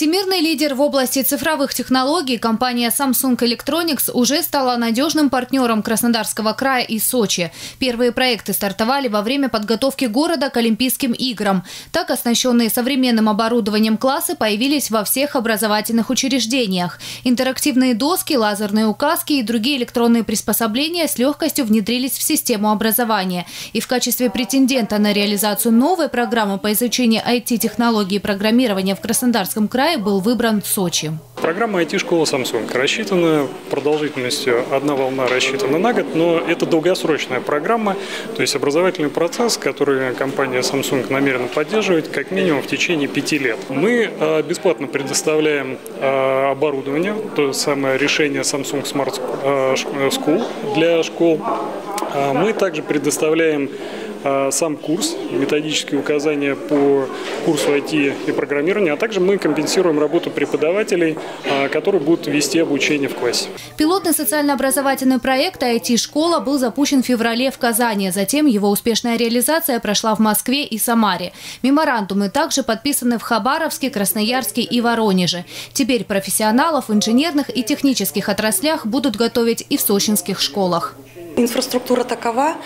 Всемирный лидер в области цифровых технологий, компания Samsung Electronics уже стала надежным партнером Краснодарского края и Сочи. Первые проекты стартовали во время подготовки города к Олимпийским играм. Так, оснащенные современным оборудованием классы появились во всех образовательных учреждениях. Интерактивные доски, лазерные указки и другие электронные приспособления с легкостью внедрились в систему образования. И в качестве претендента на реализацию новой программы по изучению IT-технологий и программирования в Краснодарском крае был выбран Сочи. Программа IT школа Samsung рассчитана продолжительностью, одна волна рассчитана на год, но это долгосрочная программа, то есть образовательный процесс, который компания Samsung намерена поддерживать как минимум в течение 5 лет. Мы бесплатно предоставляем оборудование, то самое решение Samsung Smart School для школ. Мы также предоставляем сам курс, методические указания по курсу IT и программирования, а также мы компенсируем работу преподавателей, которые будут вести обучение в классе. Пилотный социально-образовательный проект IT школа был запущен в феврале в Казани, затем его успешная реализация прошла в Москве и Самаре. Меморандумы также подписаны в Хабаровске, Красноярске и Воронеже. Теперь профессионалов в инженерных и технических отраслях будут готовить и в сочинских школах. Инфраструктура такова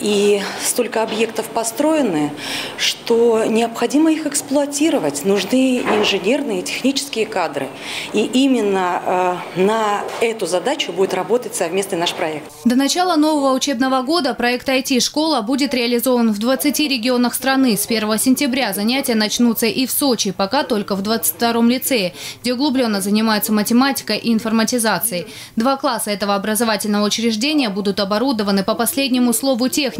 и столько объектов построены, что необходимо их эксплуатировать. Нужны инженерные и технические кадры. И именно на эту задачу будет работать совместный наш проект. До начала нового учебного года проект IT-школа будет реализован в 20 регионах страны. С 1 сентября занятия начнутся и в Сочи, пока только в 22-м лицее, где углубленно занимаются математикой и информатизацией. 2 класса этого образовательного учреждения будут оборудованы по последнему слову техники.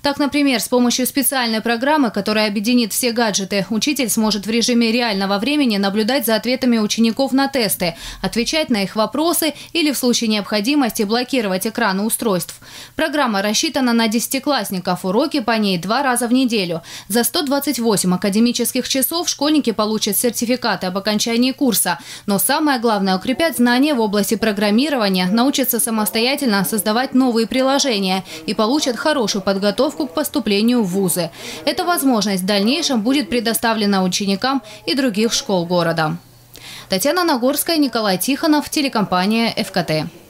Так, например, с помощью специальной программы, которая объединит все гаджеты, учитель сможет в режиме реального времени наблюдать за ответами учеников на тесты, отвечать на их вопросы или в случае необходимости блокировать экраны устройств. Программа рассчитана на 10-классников, уроки по ней 2 раза в неделю. За 128 академических часов школьники получат сертификаты об окончании курса. Но самое главное – укрепят знания в области программирования, научатся самостоятельно создавать новые приложения и получат хорошую подготовку к поступлению в вузы. Эта возможность в дальнейшем будет предоставлена ученикам и других школ города. Татьяна Нагорская, Николай Тихонов, телекомпания ФКТ.